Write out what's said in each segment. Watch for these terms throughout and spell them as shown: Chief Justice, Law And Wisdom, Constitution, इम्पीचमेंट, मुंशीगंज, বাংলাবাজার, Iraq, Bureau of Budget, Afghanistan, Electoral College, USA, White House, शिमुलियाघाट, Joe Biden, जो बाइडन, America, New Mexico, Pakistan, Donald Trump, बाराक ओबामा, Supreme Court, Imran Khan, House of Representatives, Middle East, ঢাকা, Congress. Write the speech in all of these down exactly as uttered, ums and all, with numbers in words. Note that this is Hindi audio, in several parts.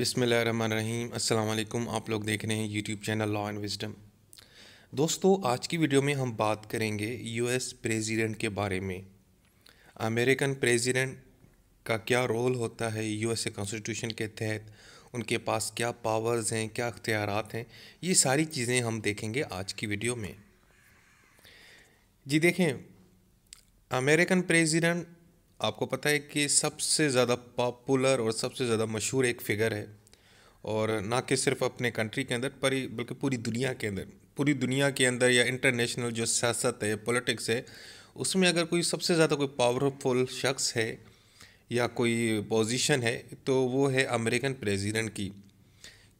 बिस्मिल्लाहिर्रहमानिर्रहीम। अस्सलाम वालेकुम। आप लोग देख रहे हैं YouTube channel law and wisdom. दोस्तों, आज की वीडियो में हम बात करेंगे यूएस प्रेसिडेंट के बारे में। अमेरिकन प्रेसिडेंट का क्या रोल होता है यूएसए कॉन्स्टिट्यूशन के तहत, उनके पास क्या पावर्स हैं, क्या अख्तियारात हैं, ये सारी चीज़ें हम देखेंगे आज की वीडियो में। जी देखें, अमेरिकन प्रेसिडेंट आपको पता है कि सबसे ज़्यादा पॉपुलर और सबसे ज़्यादा मशहूर एक फ़िगर है, और ना कि सिर्फ अपने कंट्री के अंदर पर बल्कि पूरी दुनिया के अंदर पूरी दुनिया के अंदर या इंटरनेशनल जो सियासत है, पॉलिटिक्स है, उसमें अगर कोई सबसे ज़्यादा कोई पावरफुल शख्स है या कोई पोजीशन है तो वो है अमेरिकन प्रेसिडेंट की।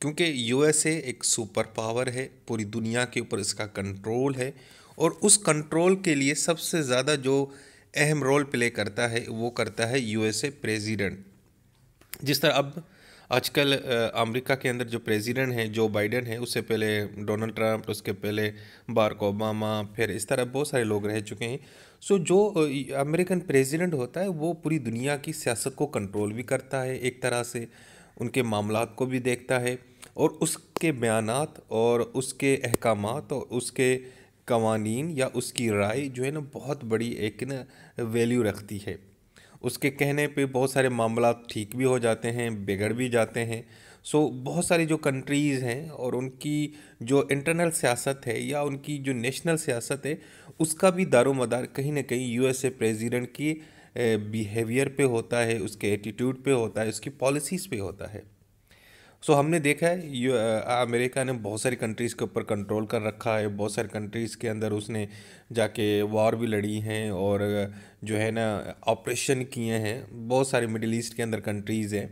क्योंकि यूएसए एक सुपर पावर है, पूरी दुनिया के ऊपर इसका कंट्रोल है, और उस कंट्रोल के लिए सबसे ज़्यादा जो अहम रोल प्ले करता है वो करता है यूएसए प्रेसिडेंट। जिस तरह अब आजकल अमेरिका के अंदर जो प्रेसिडेंट हैं, जो बाइडेन है, उससे पहले डोनाल्ड ट्रंप, उसके पहले बाराक ओबामा, फिर इस तरह बहुत सारे लोग रह चुके हैं। सो जो अमेरिकन प्रेसिडेंट होता है वो पूरी दुनिया की सियासत को कंट्रोल भी करता है, एक तरह से उनके मामलात को भी देखता है, और उसके बयानात और उसके अहकामात और उसके कवानीन या उसकी राय जो है ना बहुत बड़ी एक ना वैल्यू रखती है। उसके कहने पे बहुत सारे मामला ठीक भी हो जाते हैं, बिगड़ भी जाते हैं। सो बहुत सारी जो कंट्रीज़ हैं और उनकी जो इंटरनल सियासत है या उनकी जो नेशनल सियासत है, उसका भी दारोमदार कहीं ना कहीं यूएसए प्रेसिडेंट की बिहेवियर पे होता है, उसके एटीट्यूड पे होता है, उसकी पॉलिसीज़ पे होता है। सो so, हमने देखा है अमेरिका ने बहुत सारी कंट्रीज़ के ऊपर कंट्रोल कर रखा है, बहुत सारी कंट्रीज़ के अंदर उसने जाके वॉर भी लड़ी हैं और जो है ना ऑपरेशन किए हैं। बहुत सारे मिडिल ईस्ट के अंदर कंट्रीज़ हैं,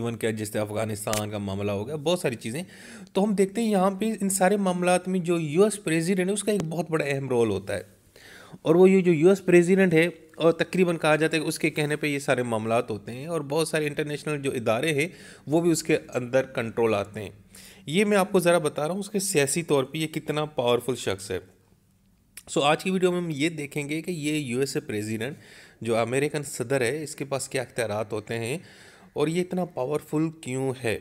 इवन के जैसे अफ़गानिस्तान का मामला हो गया, बहुत सारी चीज़ें। तो हम देखते हैं यहाँ पे इन सारे मामलों में जो यूएस प्रेसिडेंट है उसका एक बहुत बड़ा अहम रोल होता है, और वो ये जो यूएस प्रेसिडेंट है और तकरीबन कहा जाता है कि उसके कहने पे ये सारे मामलात होते हैं, और बहुत सारे इंटरनेशनल जो इदारे हैं वो भी उसके अंदर कंट्रोल आते हैं। ये मैं आपको ज़रा बता रहा हूँ उसके सियासी तौर पे ये कितना पावरफुल शख्स है। सो आज की वीडियो में हम ये देखेंगे कि ये यूएसए प्रेसिडेंट जो अमेरिकन सदर है, इसके पास क्या अख्तियारात होते हैं और ये इतना पावरफुल क्यों है।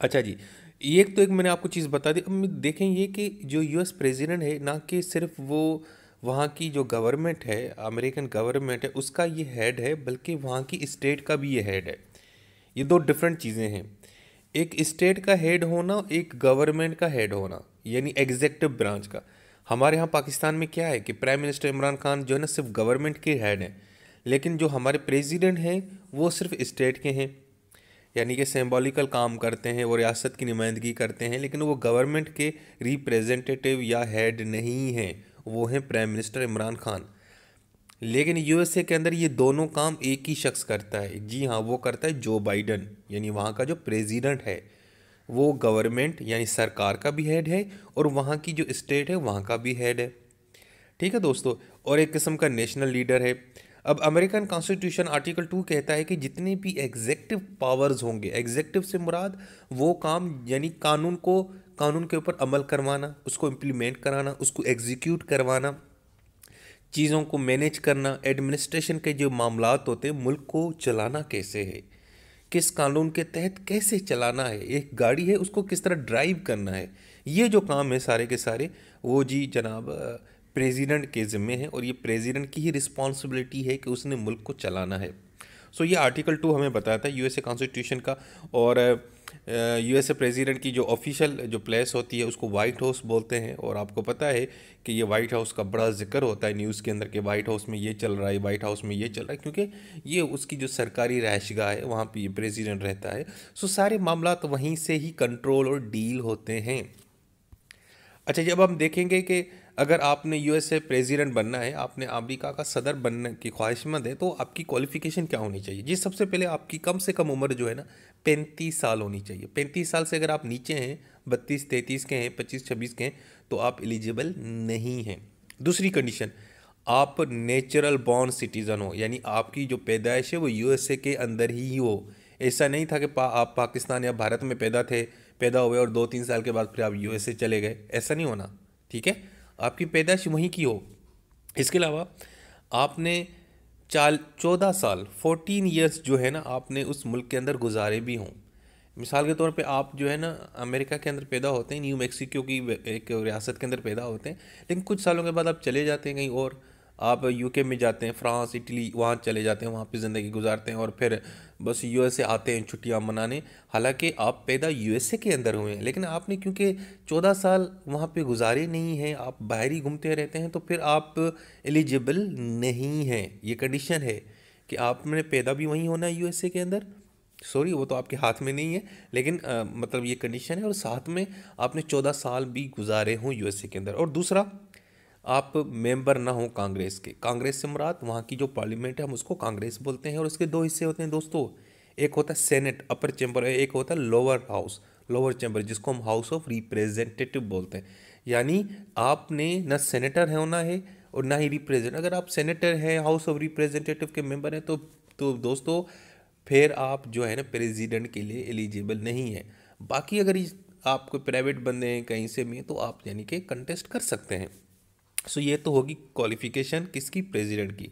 अच्छा जी, ये तो एक मैंने आपको चीज़ बता दी। अब देखें ये कि जो यूएस प्रेसिडेंट है, ना कि सिर्फ वो वहाँ की जो गवर्नमेंट है, अमेरिकन गवर्नमेंट है, उसका ये हेड है, बल्कि वहाँ की स्टेट का भी ये हेड है। ये दो डिफरेंट चीज़ें हैं, एक स्टेट का हेड होना, एक गवर्नमेंट का हेड होना, यानी एग्जेक्टिव ब्रांच का। हमारे यहाँ पाकिस्तान में क्या है कि प्राइम मिनिस्टर इमरान खान जो है ना सिर्फ गवर्नमेंट के हेड हैं, लेकिन जो हमारे प्रेसिडेंट हैं वो सिर्फ स्टेट के हैं, यानी कि सिंबॉलिकल काम करते हैं, वो रियासत की नुमाइंदगी करते हैं, लेकिन वो गवर्नमेंट के रिप्रेजेंटेटिव या हेड नहीं हैं, वो हैं प्राइम मिनिस्टर इमरान खान। लेकिन यूएसए के अंदर ये दोनों काम एक ही शख्स करता है। जी हाँ, वो करता है जो बाइडन, यानी वहाँ का जो प्रेसिडेंट है, वो गवर्नमेंट यानी सरकार का भी हेड है, और वहाँ की जो स्टेट है वहाँ का भी हेड है। ठीक है दोस्तों, और एक किस्म का नेशनल लीडर है। अब अमेरिकन कॉन्स्टिट्यूशन आर्टिकल टू कहता है कि जितने भी एग्जेक्टिव पावर्स होंगे, एग्जेक्टिव से मुराद वो काम यानी कानून को, कानून के ऊपर अमल करवाना, उसको इम्प्लीमेंट कराना, उसको एग्जीक्यूट करवाना, चीज़ों को मैनेज करना, एडमिनिस्ट्रेशन के जो मामलात होते हैं, मुल्क को चलाना कैसे है, किस कानून के तहत कैसे चलाना है, एक गाड़ी है उसको किस तरह ड्राइव करना है, ये जो काम है सारे के सारे वो जी जनाब प्रेसिडेंट के ज़िम्मे हैं, और ये प्रेसिडेंट की ही रिस्पॉन्सिबिलिटी है कि उसने मुल्क को चलाना है। सो so, ये आर्टिकल टू हमें बताता है यूएसए कॉन्स्टिट्यूशन का। और यूएसए प्रेसिडेंट की जो ऑफिशियल जो प्लेस होती है उसको वाइट हाउस बोलते हैं, और आपको पता है कि ये वाइट हाउस का बड़ा जिक्र होता है न्यूज़ के अंदर कि वाइट हाउस में ये चल रहा है, वाइट हाउस में ये चल रहा है, क्योंकि ये उसकी जो सरकारी रहायशगाह है वहाँ पर ये प्रेसिडेंट रहता है। सो so, सारे मामला तो वहीं से ही कंट्रोल और डील होते हैं। अच्छा जी, अब हम देखेंगे कि अगर आपने यूएसए प्रेसिडेंट बनना है, आपने अमेरिका का सदर बनने की ख्वाहिशमंद है, तो आपकी क्वालिफ़िकेशन क्या होनी चाहिए जी। सबसे पहले आपकी कम से कम उम्र जो है ना पैंतीस साल होनी चाहिए। पैंतीस साल से अगर आप नीचे हैं, बत्तीस तैंतीस के हैं, पच्चीस छब्बीस के हैं, तो आप एलिजिबल नहीं हैं। दूसरी कंडीशन, आप नेचुरल बॉर्न सिटीज़न हो, यानी आपकी जो पैदाइश है वो यूएसए के अंदर ही हो। ऐसा नहीं था कि पा, आप पाकिस्तान या भारत में पैदा थे, पैदा हुए और दो तीन साल के बाद फिर आप यूएसए चले गए, ऐसा नहीं होना। ठीक है, आपकी पैदाइश वहीं की हो। इसके अलावा आपने चाल चौदह साल फोर्टीन ईयर्स जो है ना आपने उस मुल्क के अंदर गुजारे भी हों। मिसाल के तौर पे आप जो है ना अमेरिका के अंदर पैदा होते हैं, न्यू मैक्सिको की एक रियासत के अंदर पैदा होते हैं, लेकिन कुछ सालों के बाद आप चले जाते हैं कहीं और, आप यूके में जाते हैं, फ्रांस, इटली, वहाँ चले जाते हैं, वहाँ पे ज़िंदगी गुजारते हैं और फिर बस यूएसए आते हैं छुट्टियाँ मनाने। हालांकि आप पैदा यूएसए के अंदर हुए हैं, लेकिन आपने क्योंकि चौदह साल वहाँ पे गुजारे नहीं हैं, आप बाहर ही घूमते रहते हैं, तो फिर आप एलिजिबल नहीं हैं। ये कंडीशन है कि आपने पैदा भी वहीं होना है यूएसए के अंदर, सॉरी वो तो आपके हाथ में नहीं है, लेकिन आ, मतलब ये कंडीशन है, और साथ में आपने चौदह साल भी गुजारे हों यूएसए के अंदर। और दूसरा, आप मेंबर ना हो कांग्रेस के। कांग्रेस से मुराद वहाँ की जो पार्लियामेंट है, हम उसको कांग्रेस बोलते हैं, और उसके दो हिस्से होते हैं दोस्तों। एक होता है सेनेट, अपर चैम्बर, एक होता है लोअर हाउस, लोअर चैम्बर, जिसको हम हाउस ऑफ रिप्रेजेंटेटिव बोलते हैं। यानी आपने ना सेनेटर होना है और ना ही रिप्रेजेंट। अगर आप सेनेटर हैं, हाउस ऑफ रिप्रेजेंटेटिव के मेंबर हैं, तो तो दोस्तों फिर आप जो है ना प्रेसिडेंट के लिए एलिजिबल नहीं है। बाकी अगर आप कोई प्राइवेट बंदे हैं कहीं से भी, तो आप यानी कि कंटेस्ट कर सकते हैं। सो so, ये तो होगी क्वालिफिकेशन किसकी, प्रेसिडेंट की।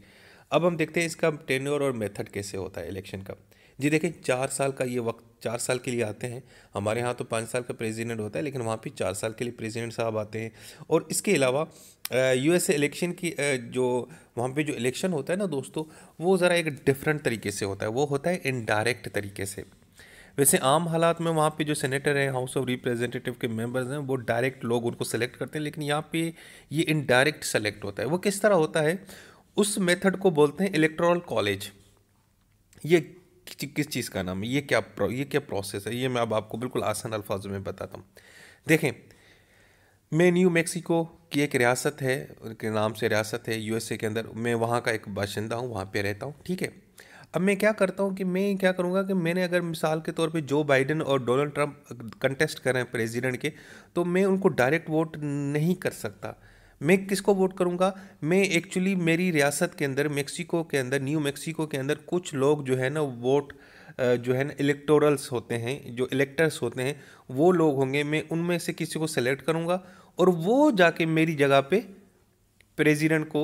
अब हम देखते हैं इसका टेन्योर और मेथड कैसे होता है इलेक्शन का। जी देखें, चार साल का ये वक्त, चार साल के लिए आते हैं। हमारे यहाँ तो पाँच साल का प्रेसिडेंट होता है, लेकिन वहाँ पे चार साल के लिए प्रेसिडेंट साहब आते हैं। और इसके अलावा यूएसए इलेक्शन की जो वहाँ पे जो इलेक्शन होता है ना दोस्तों, वो ज़रा एक डिफरेंट तरीके से होता है, वो होता है इनडायरेक्ट तरीके से। वैसे आम हालात में वहाँ पे जो सेनेटर हैं, हाउस ऑफ रिप्रेजेंटेटिव के मेंबर्स हैं, वो डायरेक्ट लोग उनको सेलेक्ट करते हैं, लेकिन यहाँ पे ये इनडायरेक्ट सेलेक्ट होता है। वो किस तरह होता है, उस मेथड को बोलते हैं इलेक्टोरल कॉलेज। ये किस चीज़ का नाम है, ये क्या ये क्या प्रोसेस है, ये मैं अब आपको बिल्कुल आसान अल्फाजों में बताता हूँ। देखें, मैं न्यू मैक्सिको की एक रियासत है, उनके नाम से रियासत है यूएसए के अंदर, मैं वहाँ का एक बाशिंदा हूँ, वहाँ पर रहता हूँ, ठीक है। अब मैं क्या करता हूँ कि मैं क्या करूँगा कि मैंने अगर मिसाल के तौर पे जो बाइडन और डोनाल्ड ट्रंप कंटेस्ट कर रहे हैं प्रेसिडेंट के, तो मैं उनको डायरेक्ट वोट नहीं कर सकता। मैं किसको वोट करूँगा, मैं एक्चुअली मेरी रियासत के अंदर, मेक्सिको के अंदर, न्यू मेक्सिको के अंदर कुछ लोग जो है ना वोट जो है ना इलेक्टोरल्स होते हैं, जो इलेक्टर्स होते हैं, वो लोग होंगे। मैं उनमें से किसी को सेलेक्ट करूँगा और वो जाके मेरी जगह पर प्रेसिडेंट को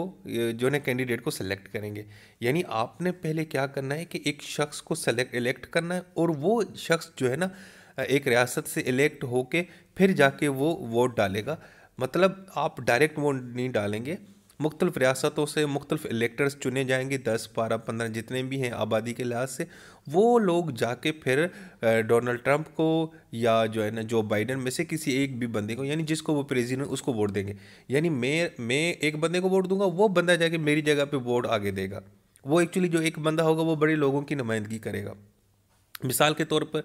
जो है कैंडिडेट को सेलेक्ट करेंगे। यानी आपने पहले क्या करना है कि एक शख्स को सेलेक्ट इलेक्ट करना है, और वो शख्स जो है ना एक रियासत से इलेक्ट होके फिर जाके वो वोट डालेगा। मतलब आप डायरेक्ट वोट नहीं डालेंगे, मुख्तलिफ रियासतों से मुख्तलिफ इलेक्टर्स चुने जाएंगे, दस बारह पंद्रह जितने भी हैं आबादी के लिहाज से, वो लोग जाके फिर डोनाल्ड ट्रंप को या जो है ना जो बाइडन में से किसी एक भी बंदे को, यानी जिसको वो प्रेसिडेंट उसको वोट देंगे। यानी मैं मैं एक बंदे को वोट दूंगा, वो बंदा जाके मेरी जगह पे वोट आगे देगा। वो एक्चुअली जो एक बंदा होगा वो बड़े लोगों की नुमाइंदगी करेगा। मिसाल के तौर पर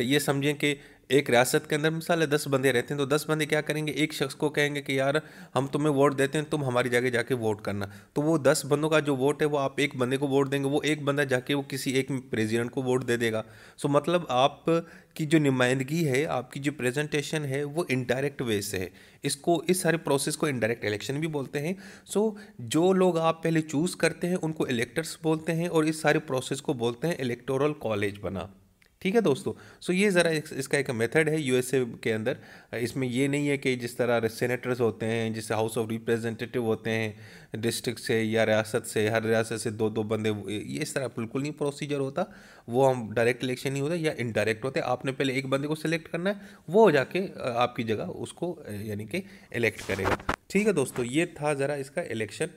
ये समझें कि एक रियासत के अंदर मिसाल दस बंदे रहते हैं, तो दस बंदे क्या करेंगे, एक शख्स को कहेंगे कि यार हम तुम्हें वोट देते हैं, तुम हमारी जगह जाके वोट करना। तो वो दस बंदों का जो वोट है वो आप एक बंदे को वोट देंगे, वो एक बंदा जाके वो किसी एक प्रेसिडेंट को वोट दे देगा। सो मतलब आप की जो नुमाइंदगी है, आपकी जो प्रेजेंटेशन है, वो इनडायरेक्ट वे से है। इसको, इस सारे प्रोसेस को इनडायरेक्ट इलेक्शन भी बोलते हैं। सो जो लोग आप पहले चूज़ करते हैं उनको इलेक्टर्स बोलते हैं, और इस सारे प्रोसेस को बोलते हैं इलेक्टोरल कॉलेज बना, ठीक है दोस्तों। सो ये ज़रा इसका एक मेथड है यूएसए के अंदर। इसमें ये नहीं है कि जिस तरह सेनेटर्स होते हैं, जिससे हाउस ऑफ रिप्रेजेंटेटिव होते हैं डिस्ट्रिक्ट से या रियासत से, हर रियासत से दो दो बंदे, ये इस तरह बिल्कुल नहीं प्रोसीजर होता। वो हम डायरेक्ट इलेक्शन नहीं होता या इनडायरेक्ट होते। आपने पहले एक बंदे को सिलेक्ट करना है, वो जाके आपकी जगह उसको यानी कि इलेक्ट करेगा, ठीक है दोस्तों। ये था ज़रा इसका इलेक्शन।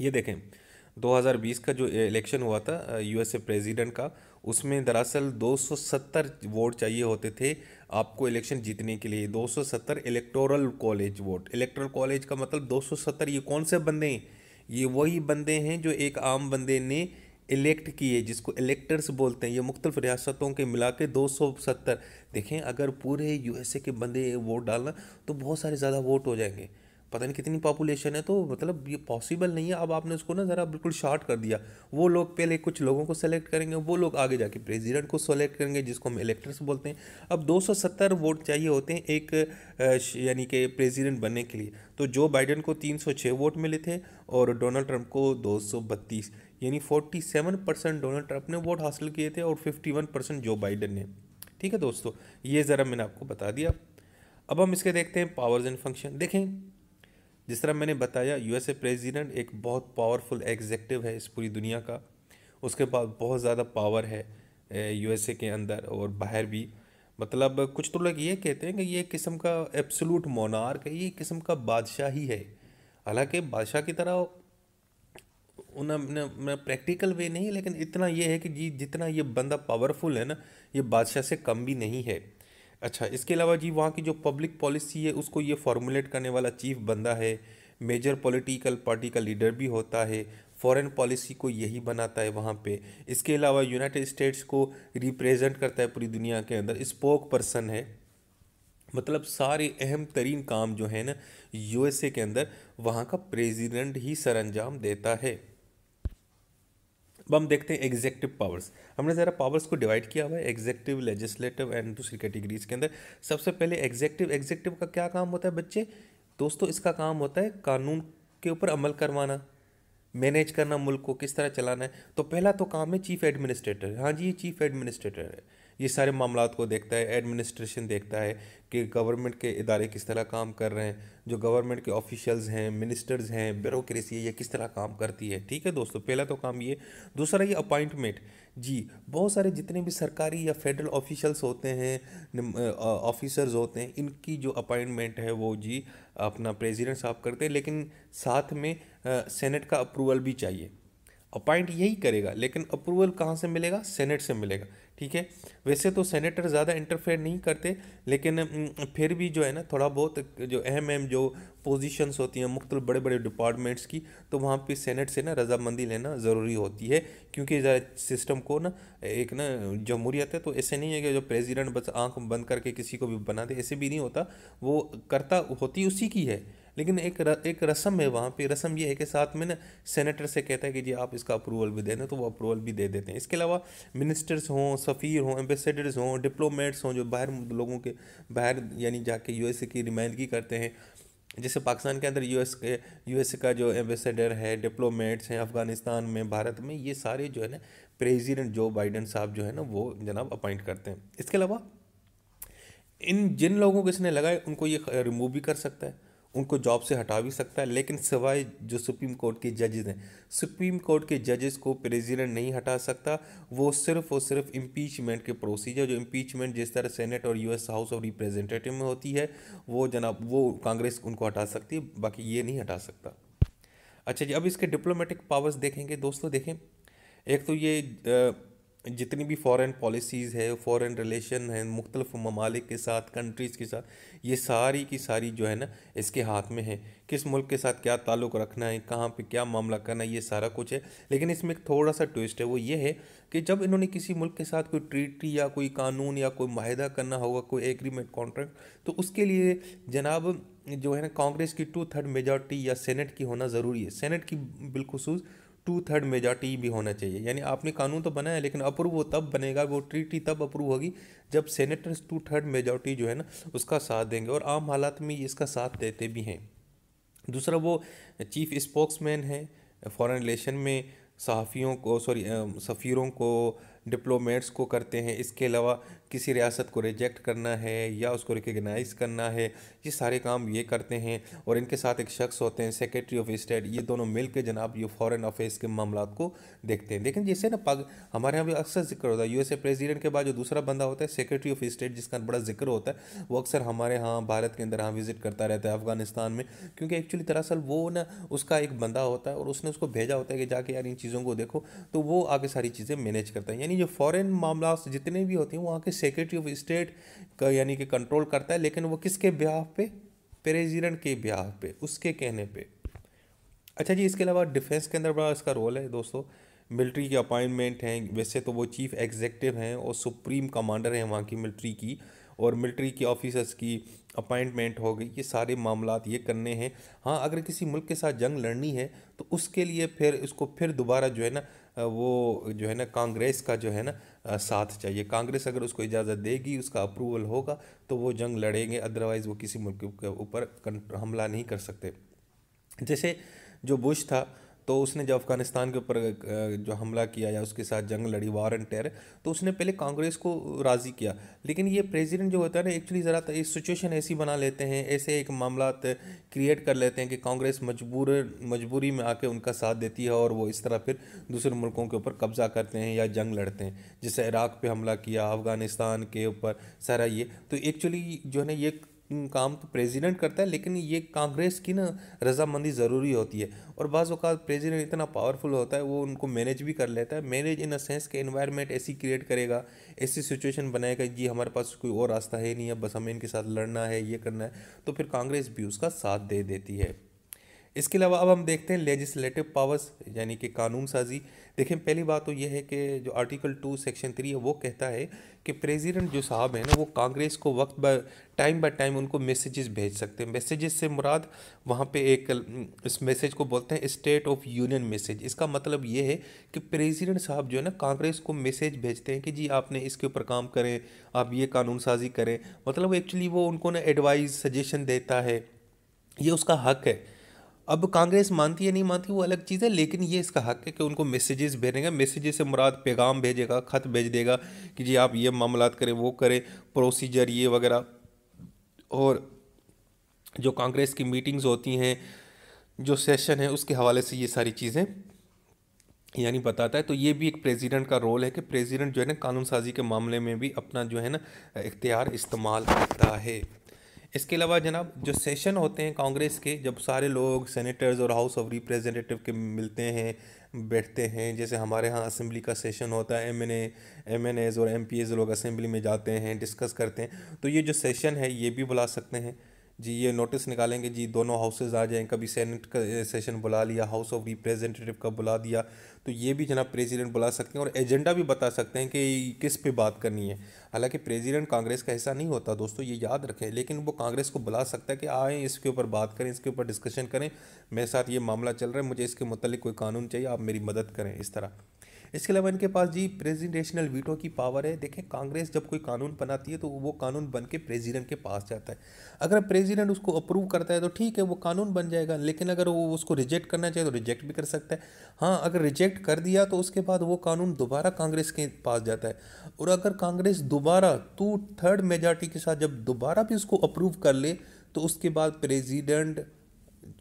ये देखें दो हज़ार बीस का जो इलेक्शन हुआ था यूएसए प्रेसिडेंट का, उसमें दरअसल दो सौ सत्तर वोट चाहिए होते थे आपको इलेक्शन जीतने के लिए। दो सौ सत्तर electoral college vote. Electoral college का मतलब दो सौ सत्तर, ये कौन से बंदे हैं, ये वही बंदे हैं जो एक आम बंदे ने इलेक्ट किए, जिसको इलेक्टर्स बोलते हैं। ये मुख्तलिफ रियासतों के मिला के दो सौ सत्तर। देखें, अगर पूरे यूएसए के बंदे वोट डालना तो बहुत सारे ज़्यादा वोट हो जाएंगे, पता नहीं कितनी पॉपुलेशन है, तो मतलब ये पॉसिबल नहीं है। अब आपने उसको ना ज़रा बिल्कुल शॉर्ट कर दिया। वो लोग पहले कुछ लोगों को सेलेक्ट करेंगे, वो लोग आगे जाके प्रेसिडेंट को सेलेक्ट करेंगे, जिसको हम इलेक्टर्स बोलते हैं। अब दो सौ सत्तर वोट चाहिए होते हैं एक यानी कि प्रेसिडेंट बनने के लिए। तो जो बाइडन को तीन सौ छह वोट मिले थे और डोनाल्ड ट्रंप को दो सौ बत्तीस, यानी सैंतालीस परसेंट डोनाल्ड ट्रंप ने वोट हासिल किए थे और इक्यावन परसेंट जो बाइडन ने, ठीक है दोस्तों। ये ज़रा मैंने आपको बता दिया। अब हम इसके देखते हैं पावर्स एंड फंक्शन। देखें, जिस तरह मैंने बताया, यूएसए प्रेसिडेंट एक बहुत पावरफुल एग्जेक्टिव है इस पूरी दुनिया का, उसके पास बहुत ज़्यादा पावर है यूएसए के अंदर और बाहर भी। मतलब कुछ तो लोग ये कहते हैं कि ये एक किस्म का एब्सोलूट मोनार्क है, ये एक किस्म का बादशाह ही है। हालांकि बादशाह की तरह उन्हें प्रैक्टिकल वे नहीं, लेकिन इतना ये है कि जी जितना ये बंदा पावरफुल है ना, ये बादशाह से कम भी नहीं है। अच्छा, इसके अलावा जी वहाँ की जो पब्लिक पॉलिसी है उसको ये फॉर्मुलेट करने वाला चीफ बंदा है, मेजर पॉलिटिकल पार्टी का लीडर भी होता है, फॉरेन पॉलिसी को यही बनाता है वहाँ पे। इसके अलावा यूनाइटेड स्टेट्स को रिप्रेजेंट करता है पूरी दुनिया के अंदर, स्पोक पर्सन है। मतलब सारे अहम तरीन काम जो है ना यूएसए के अंदर, वहाँ का प्रेसिडेंट ही सरंजाम देता है। अब हम देखते हैं एग्जेक्टिव पावर्स। हमने ज़रा पावर्स को डिवाइड किया हुआ है, एग्जेक्टिव, लेजिस्लेटिव एंड दूसरी कैटेगरीज के अंदर। सबसे पहले एग्जेक्टिव, एग्जेक्टिव का क्या काम होता है बच्चे दोस्तों? इसका काम होता है कानून के ऊपर अमल करवाना, मैनेज करना, मुल्क को किस तरह चलाना है। तो पहला तो काम है चीफ एडमिनिस्ट्रेटर। हाँ जी, ये चीफ एडमिनिस्ट्रेटर है, ये सारे मामलात को देखता है, एडमिनिस्ट्रेशन देखता है कि गवर्नमेंट के इदारे किस तरह काम कर रहे हैं, जो गवर्नमेंट के ऑफिशियल्स हैं, मिनिस्टर्स हैं, ब्यूरोक्रेसी है, ये किस तरह काम करती है। ठीक है दोस्तों, पहला तो काम ये। दूसरा ये अपॉइंटमेंट। जी, बहुत सारे जितने भी सरकारी या फेडरल ऑफिशियल्स होते हैं, ऑफिसर्स होते हैं, इनकी जो अपॉइंटमेंट है वो जी अपना प्रेसिडेंट साहब करते हैं, लेकिन साथ में सेनेट का अप्रूवल भी चाहिए। अपॉइंट यही करेगा, लेकिन अप्रूवल कहाँ से मिलेगा? सेनेट से मिलेगा। ठीक है, वैसे तो सेनेटर ज़्यादा इंटरफेयर नहीं करते, लेकिन फिर भी जो है ना थोड़ा बहुत जो अहम अहम जो पोजीशंस होती हैं मुख्तलिफ बड़े बड़े डिपार्टमेंट्स की, तो वहाँ पे सेनेट से ना रजामंदी लेना ज़रूरी होती है, क्योंकि सिस्टम को ना एक ना जमहूरियत है, तो ऐसे नहीं है कि जो प्रेसिडेंट बस आँख बंद करके किसी को भी बना दे, ऐसे भी नहीं होता। वो करता होती उसी की है, लेकिन एक र, एक रस्म है वहाँ पे। रस्म ये है कि साथ में ना सेनेटर से कहता है कि जी आप इसका अप्रूवल भी देना, तो वो अप्रूवल भी दे देते हैं। इसके अलावा मिनिस्टर्स हों, सफ़ीर हों, एम्बेसडर्स हों, डिप्लोमेट्स हों, जो बाहर लोगों के बाहर यानी जाके यूएसए की नुमाइंदगी करते हैं, जैसे पाकिस्तान के अंदर यूएस के यूएसए का जो एम्बेसडर है, डिप्लोमेट्स हैं, अफ़गानिस्तान में, भारत में, ये सारे जो है ना प्रेसिडेंट जो बाइडन साहब जो है ना वो जनाब अपॉइंट करते हैं। इसके अलावा इन जिन लोगों को इसने लगाए उनको ये रिमूव भी कर सकता है, उनको जॉब से हटा भी सकता है, लेकिन सिवाय जो सुप्रीम कोर्ट के जजेस हैं, सुप्रीम कोर्ट के जजेस को प्रेसिडेंट नहीं हटा सकता। वो सिर्फ और सिर्फ इम्पीचमेंट के प्रोसीजर, जो इम्पीचमेंट जिस तरह सेनेट और यूएस हाउस ऑफ रिप्रेजेंटेटिव में होती है, वो जनाब वो कांग्रेस उनको हटा सकती है, बाकी ये नहीं हटा सकता। अच्छा जी, अब इसके डिप्लोमेटिक पावर्स देखेंगे दोस्तों। देखें, एक तो ये आ, जितनी भी फॉरेन पॉलिसीज़ है, फॉरेन रिलेशन है मुख्तलिफ ममालिक के साथ, कंट्रीज़ के साथ, ये सारी की सारी जो है ना इसके हाथ में है। किस मुल्क के साथ क्या ताल्लुक़ रखना है, कहाँ पे क्या मामला करना है, ये सारा कुछ है। लेकिन इसमें एक थोड़ा सा ट्विस्ट है, वो ये है कि जब इन्होंने किसी मुल्क के साथ कोई ट्रीटी या कोई कानून या कोई माहिदा करना होगा, कोई एग्रीमेंट, कॉन्ट्रैक्ट, तो उसके लिए जनाब जो है ना कांग्रेस की टू थर्ड मेजॉरिटी या सेनेट की होना ज़रूरी है। सेनेट की बिलखुसूस टू थर्ड मेजॉरिटी भी होना चाहिए। यानी आपने कानून तो बनाया, लेकिन अप्रूव वो तब बनेगा, वो ट्रीटी तब अप्रूव होगी जब सेनेटर्स टू थर्ड मेजॉरिटी जो है ना उसका साथ देंगे, और आम हालात में इसका साथ देते भी हैं। दूसरा, वो चीफ स्पोक्समैन है फॉरेन रिलेशन में, सहाफ़ियों को सॉरी सफ़ीरों को, डिप्लोमेट्स को करते हैं। इसके अलावा किसी रियासत को रिजेक्ट करना है या उसको रिकगनाइज़ करना है, ये सारे काम ये करते हैं। और इनके साथ एक शख्स होते हैं सेक्रेटरी ऑफ स्टेट, ये दोनों मिलकर जनाब ये फॉरेन अफेयर्स के मामला को देखते हैं। लेकिन जैसे ना पग हमारे यहाँ भी अक्सर जिक्र होता है, यूएसए प्रेसिडेंट के बाद जो दूसरा बंदा होता है सेक्रेटरी ऑफ स्टेट, जिसका बड़ा जिक्र होता है, वो अक्सर हमारे यहाँ भारत के अंदर यहाँ विजिट करता रहता है, अफगानिस्तान में, क्योंकि एक्चुअली दरअसल वो ना उसका एक बंदा होता है और उसने उसको भेजा होता है कि जाके यार इन चीज़ों को देखो, तो वो आगे सारी चीज़ें मैनेज करता है। यानी जो फॉरेन मामला जितने भी होते हैं वो वहाँ के सेक्रेटरी ऑफ स्टेट का यानी कि कंट्रोल करता है, लेकिन वो किसके बिहाफ पे? प्रेसिडेंट के बिहाफ पे, उसके कहने पे। अच्छा जी, इसके अलावा डिफेंस के अंदर बड़ा इसका रोल है दोस्तों। मिलिट्री के अपॉइंटमेंट हैं, वैसे तो वो चीफ एग्जेक्टिव हैं और सुप्रीम कमांडर हैं वहाँ की मिलिट्री की, और मिलिट्री के ऑफिसर्स की अपॉइंटमेंट हो गई, ये सारे मामलात ये करने हैं। हाँ, अगर किसी मुल्क के साथ जंग लड़नी है तो उसके लिए फिर इसको फिर दोबारा जो है ना वो जो है ना कांग्रेस का जो है ना साथ चाहिए। कांग्रेस अगर उसको इजाज़त देगी, उसका अप्रूवल होगा, तो वो जंग लड़ेंगे, अदरवाइज़ वो किसी मुल्क के ऊपर हमला नहीं कर सकते। जैसे जो बुश था, तो उसने जब अफगानिस्तान के ऊपर जो हमला किया या उसके साथ जंग लड़ी, वार एंड टेरर, तो उसने पहले कांग्रेस को राज़ी किया। लेकिन ये प्रेसिडेंट जो होता है ना, एक्चुअली ज़रा सिचुएशन ऐसी बना लेते हैं, ऐसे एक मामला क्रिएट कर लेते हैं कि कांग्रेस मजबूर मजबूरी में आके उनका साथ देती है और वो इस तरह फिर दूसरे मुल्कों के ऊपर कब्जा करते हैं या जंग लड़ते हैं, जैसे इराक़ पर हमला किया, अफगानिस्तान के ऊपर सारा। ये तो एक्चुअली जो है ना, ये काम तो प्रेसिडेंट करता है, लेकिन ये कांग्रेस की ना रजामंदी ज़रूरी होती है। और बाज़ औक़ात प्रेसिडेंट इतना पावरफुल होता है, वो उनको मैनेज भी कर लेता है। मैनेज इन अ सेंस के एनवायरनमेंट ऐसी क्रिएट करेगा, ऐसी सिचुएशन बनाएगा जी हमारे पास कोई और रास्ता है नहीं है, बस हमें इनके साथ लड़ना है, ये करना है, तो फिर कांग्रेस भी उसका साथ दे देती है। इसके अलावा अब हम देखते हैं लेजिस्लेटिव पावर्स, यानी कि कानून साजी। देखें, पहली बात तो यह है कि जो आर्टिकल टू सेक्शन थ्री है वो कहता है कि प्रेसिडेंट जो साहब हैं ना, वो कांग्रेस को वक्त बाय टाइम बाय टाइम उनको मैसेजेस भेज सकते हैं। मैसेजेस से मुराद वहाँ पे एक इस मैसेज को बोलते हैं स्टेट ऑफ यूनियन मैसेज। इसका मतलब ये है कि प्रेसिडेंट साहब जो है ना कांग्रेस को मैसेज भेजते हैं कि जी आपने इसके ऊपर काम करें, आप ये कानून साजी करें। मतलब एक्चुअली वो उनको ना एडवाइस सजेशन देता है, ये उसका हक है। अब कांग्रेस मानती है नहीं मानती वो अलग चीज़ है, लेकिन ये इसका हक है कि उनको मैसेजेस भेजेगा। मैसेजेस से मुराद पैगाम भेजेगा, ख़त भेज देगा कि जी आप ये मामलात करें, वो करें, प्रोसीजर ये वगैरह। और जो कांग्रेस की मीटिंग्स होती हैं, जो सेशन है, उसके हवाले से ये सारी चीज़ें यानी बताता है। तो ये भी एक प्रेसिडेंट का रोल है कि प्रेसिडेंट जो है ना कानून साजी के मामले में भी अपना जो है ना इख्तियार इस्तेमाल करता है। इसके अलावा जनाब, जो सेशन होते हैं कांग्रेस के, जब सारे लोग सेनेटर्स और हाउस ऑफ रिप्रेजेंटेटिव के मिलते हैं, बैठते हैं, जैसे हमारे यहाँ असेंबली का सेशन होता है, M N A M N as और एम पी एज़ लोग असेंबली में जाते हैं, डिस्कस करते हैं। तो ये जो सेशन है ये भी बुला सकते हैं जी, ये नोटिस निकालेंगे जी दोनों हाउसेज आ जाएँ, कभी सेनेट का सेशन बुला लिया, हाउस ऑफ रिप्रेजेंटेटिव का बुला दिया। तो ये भी जनाब प्रेसिडेंट बुला सकते हैं और एजेंडा भी बता सकते हैं कि किस पे बात करनी है। हालांकि प्रेसिडेंट कांग्रेस का हिस्सा नहीं होता दोस्तों, ये याद रखें, लेकिन वो कांग्रेस को बुला सकता है कि आएँ इसके ऊपर बात करें, इसके ऊपर डिस्कशन करें, मेरे साथ ये मामला चल रहा है, मुझे इसके मुतालिक कोई कानून चाहिए, आप मेरी मदद करें, इस तरह। इसके अलावा इनके पास जी प्रेसिडेंशनल वीटो की पावर है। देखें, कांग्रेस जब कोई कानून बनाती है तो वो कानून बन के प्रेसिडेंट के पास जाता है। अगर प्रेसिडेंट उसको अप्रूव करता है तो ठीक है, वो कानून बन जाएगा, लेकिन अगर वो उसको रिजेक्ट करना चाहे तो रिजेक्ट भी कर सकता है। हाँ, अगर रिजेक्ट कर दिया तो उसके बाद वो कानून दोबारा कांग्रेस के पास जाता है, और अगर कांग्रेस दोबारा टू थर्ड मेजॉरिटी के साथ जब दोबारा भी उसको अप्रूव कर ले तो उसके बाद प्रेसिडेंट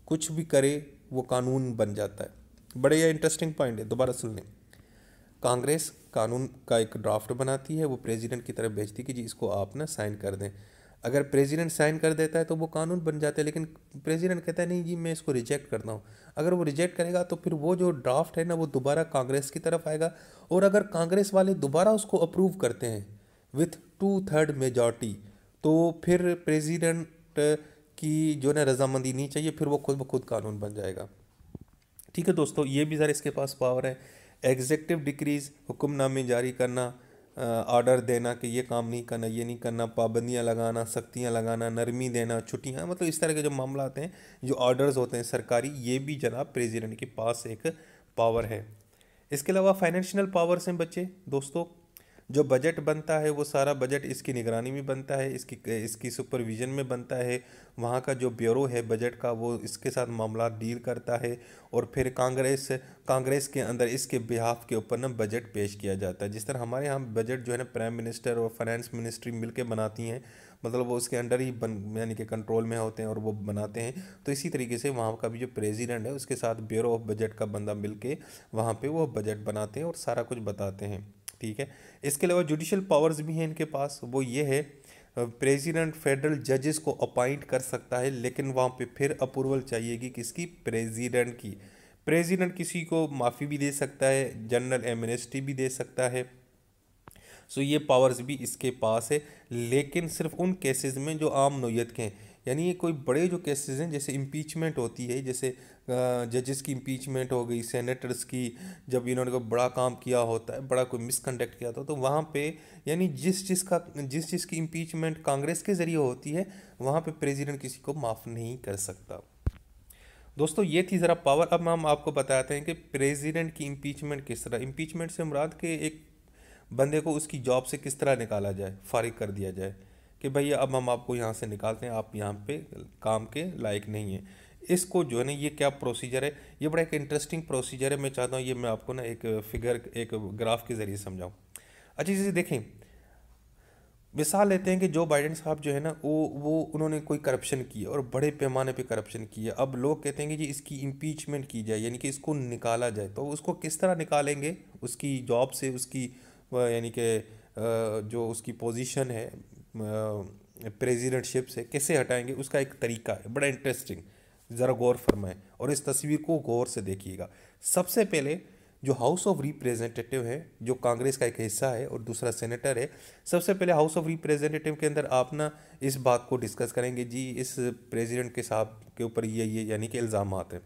कुछ भी करे वो कानून बन जाता है। बड़े इंटरेस्टिंग पॉइंट है, दोबारा सुन लें। कांग्रेस कानून का एक ड्राफ्ट बनाती है, वो प्रेसिडेंट की तरफ भेजती है कि जी इसको आप ना साइन कर दें। अगर प्रेसिडेंट साइन कर देता है तो वो कानून बन जाता है, लेकिन प्रेसिडेंट कहता है नहीं जी मैं इसको रिजेक्ट करता हूँ। अगर वो रिजेक्ट करेगा तो फिर वो जो ड्राफ्ट है ना वो दोबारा कांग्रेस की तरफ आएगा, और अगर कांग्रेस वाले दोबारा उसको अप्रूव करते हैं विथ टू थर्ड मेजॉरिटी तो फिर प्रेसिडेंट की जो है रजामंदी नहीं चाहिए, फिर वो खुद ब खुद कानून बन जाएगा। ठीक है दोस्तों, ये भी ज़रा इसके पास पावर है। एग्जेक्टिव डिक्रीज़, हुक्मनामे जारी करना, आर्डर देना कि ये काम नहीं करना, ये नहीं करना, पाबंदियाँ लगाना, सख्तियाँ लगाना, नरमी देना, छुट्टियाँ, मतलब इस तरह के जो मामला आते हैं, जो ऑर्डर्स होते हैं सरकारी, ये भी जनाब प्रेसिडेंट के पास एक पावर है। इसके अलावा फाइनेंशियल पावर्स हैं बच्चे दोस्तों। जो बजट बनता है वो सारा बजट इसकी निगरानी में बनता है, इसकी इसकी सुपरविज़न में बनता है। वहाँ का जो ब्यूरो है बजट का वो इसके साथ मामला डील करता है, और फिर कांग्रेस कांग्रेस के अंदर इसके बिहाफ के ऊपर ना बजट पेश किया जाता है। जिस तरह हमारे यहाँ बजट जो है ना प्राइम मिनिस्टर और फाइनेंस मिनिस्ट्री मिलके बनाती हैं, मतलब वो उसके अंडर ही बन यानी कि कंट्रोल में होते हैं और वो बनाते हैं। तो इसी तरीके से वहाँ का भी जो प्रेसिडेंट है उसके साथ ब्यूरो ऑफ बजट का बंदा मिल के वहाँ पर वो बजट बनाते हैं और सारा कुछ बताते हैं। ठीक है, इसके अलावा जुडिशल पावर्स भी हैं इनके पास। वो ये है, प्रेसिडेंट फेडरल जजेस को अपॉइंट कर सकता है, लेकिन वहाँ पे फिर अप्रूवल चाहिएगी किसकी, प्रेसिडेंट की। प्रेसिडेंट किसी को माफ़ी भी दे सकता है, जनरल एमनेस्टी भी दे सकता है। सो ये पावर्स भी इसके पास है, लेकिन सिर्फ उन केसेस में जो आम नौयत के हैं, यानी ये कोई बड़े जो केसेस हैं, जैसे इम्पीचमेंट होती है, जैसे जजेस की इम्पीचमेंट हो गई, सेनेटर्स की, जब इन्होंने कोई बड़ा काम किया होता है, बड़ा कोई मिसकंडक्ट किया होता है, तो वहाँ पे यानी जिस चीज़ का जिस चीज़ की इम्पीचमेंट कांग्रेस के ज़रिए होती है वहाँ पे प्रेसिडेंट किसी को माफ़ नहीं कर सकता। दोस्तों ये थी ज़रा पावर। अब हम आपको बताते हैं कि प्रेसिडेंट की इम्पीचमेंट किस तरह, इम्पीचमेंट से मुराद के एक बंदे को उसकी जॉब से किस तरह निकाला जाए, फारिग कर दिया जाए कि भैया अब हम आपको यहाँ से निकालते हैं, आप यहाँ पे काम के लायक नहीं हैं। इसको जो है ना ये क्या प्रोसीजर है, ये बड़ा एक इंटरेस्टिंग प्रोसीजर है। मैं चाहता हूँ ये मैं आपको ना एक फिगर एक ग्राफ के ज़रिए समझाऊँ। अच्छा इसे देखें, मिसाल लेते हैं कि जो बाइडेन साहब जो है ना वो वो उन्होंने कोई करप्शन किया और बड़े पैमाने पे करप्शन किया। अब लोग कहते हैं कि जी इसकी इम्पीचमेंट की जाए, यानी कि इसको निकाला जाए। तो उसको किस तरह निकालेंगे? उसकी जॉब से, उसकी यानी कि जो उसकी पोजीशन है प्रेसिडेंटशिप से कैसे हटाएंगे, उसका एक तरीका है बड़ा इंटरेस्टिंग। ज़रा गौर फरमाएं और इस तस्वीर को गौर से देखिएगा। सबसे पहले जो हाउस ऑफ रिप्रेजेंटेटिव है जो कांग्रेस का एक हिस्सा है और दूसरा सेनेटर है, सबसे पहले हाउस ऑफ रिप्रेजेंटेटिव के अंदर आप ना इस बात को डिस्कस करेंगे जी इस प्रेसिडेंट के साहब के ऊपर ये ये यानी कि इल्ज़ाम हैं।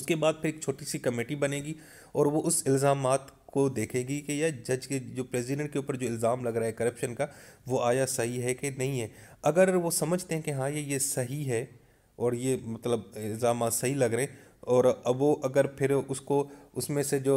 उसके बाद फिर एक छोटी सी कमेटी बनेगी और वो उस इल्ज़ाम को देखेगी कि यह जज के जो प्रेसिडेंट के ऊपर जो इल्ज़ाम लग रहा है करप्शन का वो आया सही है कि नहीं है। अगर वो समझते हैं कि हाँ ये ये सही है और ये मतलब इल्ज़ाम सही लग रहे हैं, और अब वो अगर फिर उसको उसमें से जो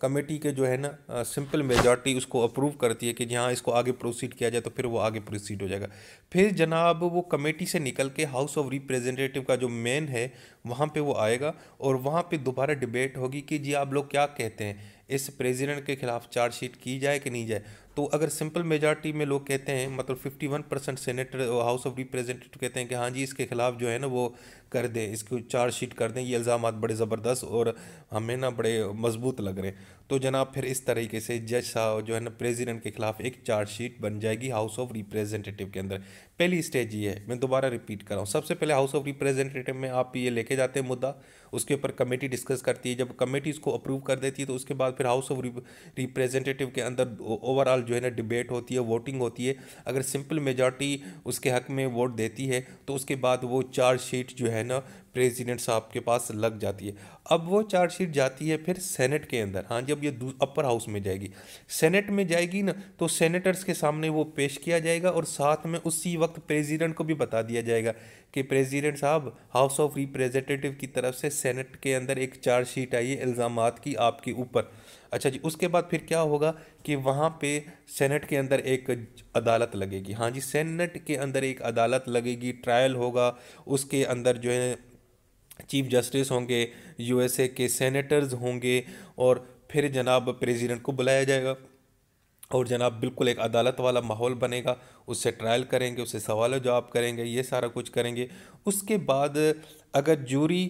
कमेटी के जो है ना सिंपल मेजॉरिटी उसको अप्रूव करती है कि जी हाँ इसको आगे प्रोसीड किया जाए, तो फिर वो आगे प्रोसीड हो जाएगा। फिर जनाब वो कमेटी से निकल के हाउस ऑफ रिप्रेजेंटेटिव का जो मेन है वहाँ पे वो आएगा और वहाँ पे दोबारा डिबेट होगी कि जी आप लोग क्या कहते हैं इस प्रेसिडेंट के खिलाफ चार्जशीट की जाए कि नहीं जाए। तो अगर सिंपल मेजॉरिटी में लोग कहते हैं मतलब इक्यावन percent senator house of representative कहते हैं कि हाँ जी इसके खिलाफ जो है ना वो कर दें, इसको चार्जशीट कर दें, ये इल्ज़ाम बड़े ज़बरदस्त और हमें ना बड़े मजबूत लग रहे हैं, तो जनाब फिर इस तरीके से जज साहब जो है ना प्रेसिडेंट के खिलाफ एक चार्जशीट बन जाएगी हाउस ऑफ रिप्रेजेंटेटिव के अंदर। पहली स्टेज ये है, मैं दोबारा रिपीट कर रहा हूँ। सबसे पहले हाउस ऑफ रिप्रेजेंटेटिव में आप ये लेके जाते हैं मुद्दा, उसके ऊपर कमेटी डिस्कस करती है, जब कमेटी इसको अप्रूव कर देती है तो उसके बाद फिर हाउस ऑफ रिप्रेजेंटेटिव के अंदर ओवरऑल जो है ना डिबेट होती है, वोटिंग होती है। अगर सिंपल मेजॉरिटी उसके हक में वोट देती है तो उसके बाद वो चार्जशीट जो है ना प्रेसिडेंट साहब के पास लग जाती है। अब वो चार्जशीट जाती है फिर सेनेट के अंदर। हाँ जब ये अपर हाउस में जाएगी, सेनेट में जाएगी ना तो सेनेटर्स के सामने वो पेश किया जाएगा और साथ में उसी वक्त प्रेसिडेंट को भी बता दिया जाएगा कि प्रेसिडेंट साहब हाउस ऑफ रिप्रेजेंटेटिव की तरफ से सेनेट के अंदर एक चार्जशीट आई है इल्ज़ामात की आपके ऊपर। अच्छा जी उसके बाद फिर क्या होगा कि वहाँ पे सेनेट के अंदर एक अदालत लगेगी। हाँ जी सेनेट के अंदर एक अदालत लगेगी, ट्रायल होगा, उसके अंदर जो है चीफ जस्टिस होंगे, यूएसए के सेनेटर्स होंगे, और फिर जनाब प्रेसिडेंट को बुलाया जाएगा और जनाब बिल्कुल एक अदालत वाला माहौल बनेगा। उससे ट्रायल करेंगे, उससे सवाल जवाब करेंगे, ये सारा कुछ करेंगे। उसके बाद अगर जूरी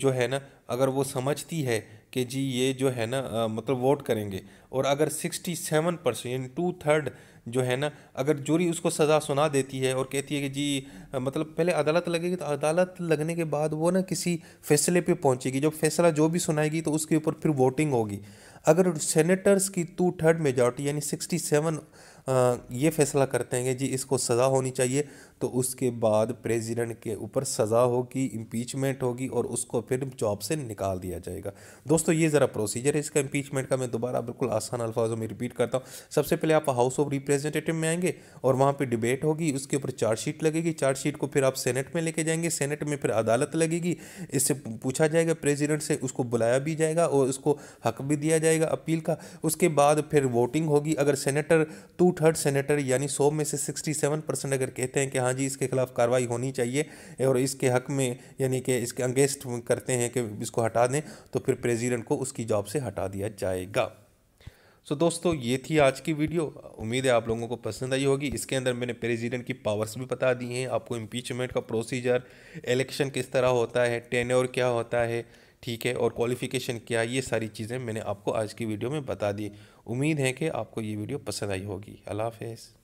जो है ना अगर वो समझती है कि जी ये जो है ना आ, मतलब वोट करेंगे और अगर सड़सठ परसेंट यानी टू थर्ड जो है ना अगर जूरी उसको सज़ा सुना देती है और कहती है कि जी आ, मतलब पहले अदालत लगेगी, तो अदालत लगने के बाद वो ना किसी फैसले पे पहुंचेगी। जब फैसला जो भी सुनाएगी तो उसके ऊपर फिर वोटिंग होगी। अगर सेनेटर्स की टू थर्ड मेजॉरिटी यानी सड़सठ आ, ये फैसला करते हैं कि जी इसको सज़ा होनी चाहिए, तो उसके बाद प्रेसिडेंट के ऊपर सज़ा होगी, इम्पीचमेंट होगी और उसको फिर जॉब से निकाल दिया जाएगा। दोस्तों ये ज़रा प्रोसीजर है इसका इम्पीचमेंट का। मैं दोबारा बिल्कुल आसान अल्फाजों में रिपीट करता हूँ। सबसे पहले आप हाउस ऑफ रिप्रेजेंटेटिव में आएंगे और वहाँ पर डिबेट होगी, उसके ऊपर चार्जशीट लगेगी, चार्जशीट को फिर आप सेनेट में लेके जाएंगे, सेनेट में फिर अदालत लगेगी, इससे पूछा जाएगा प्रेसिडेंट से, उसको बुलाया भी जाएगा और उसको हक भी दिया जाएगा अपील का। उसके बाद फिर वोटिंग होगी। अगर सेनेटर टू थर्ड सेनेटर यानी सौ में से सड़सठ परसेंट अगर कहते हैं कि हाँ जी इसके खिलाफ कार्रवाई होनी चाहिए और इसके हक में यानी कि इसके अगेंस्ट करते हैं कि इसको हटा दें, तो फिर प्रेसिडेंट को उसकी जॉब से हटा दिया जाएगा। सो so, दोस्तों ये थी आज की वीडियो। उम्मीद है आप लोगों को पसंद आई होगी। इसके अंदर मैंने प्रेसिडेंट की पावर्स भी बता दी हैं आपको, इम्पीचमेंट का प्रोसीजर, इलेक्शन किस तरह होता है, टेन्योर क्या होता है, ठीक है, और क्वालिफिकेशन क्या, ये सारी चीज़ें मैंने आपको आज की वीडियो में बता दी। उम्मीद है कि आपको ये वीडियो पसंद आई होगी। अल्लाह हाफ़िज़।